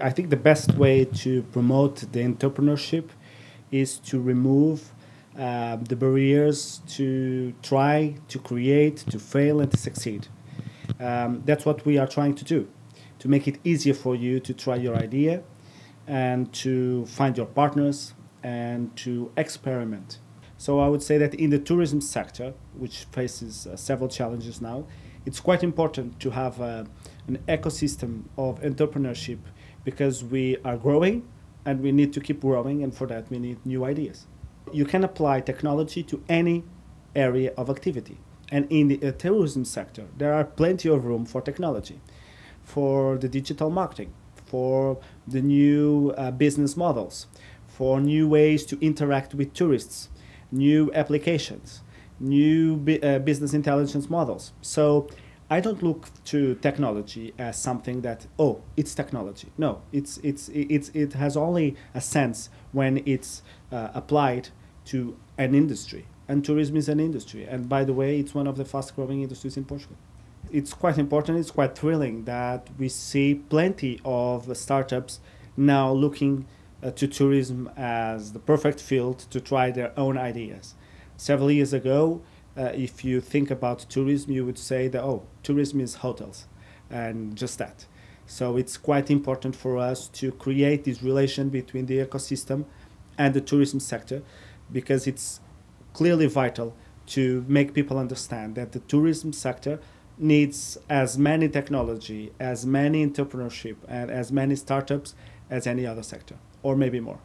I think the best way to promote the entrepreneurship is to remove the barriers to try, to create, to fail, and to succeed. That's what we are trying to do, to make it easier for you to try your idea and to find your partners and to experiment. So I would say that in the tourism sector, which faces several challenges now, it's quite important to have an ecosystem of entrepreneurship, because we are growing and we need to keep growing, and for that we need new ideas. You can apply technology to any area of activity, and in the tourism sector there are plenty of room for technology, for the digital marketing, for the new business models, for new ways to interact with tourists, new applications, new business intelligence models. So I don't look to technology as something that, oh, it's technology. No, it has only a sense when it's applied to an industry. And tourism is an industry. And by the way, it's one of the fast-growing industries in Portugal. It's quite important, it's quite thrilling that we see plenty of startups now looking to tourism as the perfect field to try their own ideas. Several years ago, if you think about tourism, you would say that, oh, tourism is hotels and just that. So it's quite important for us to create this relation between the ecosystem and the tourism sector, because it's clearly vital to make people understand that the tourism sector needs as many technology, as many entrepreneurship, and as many startups as any other sector, or maybe more.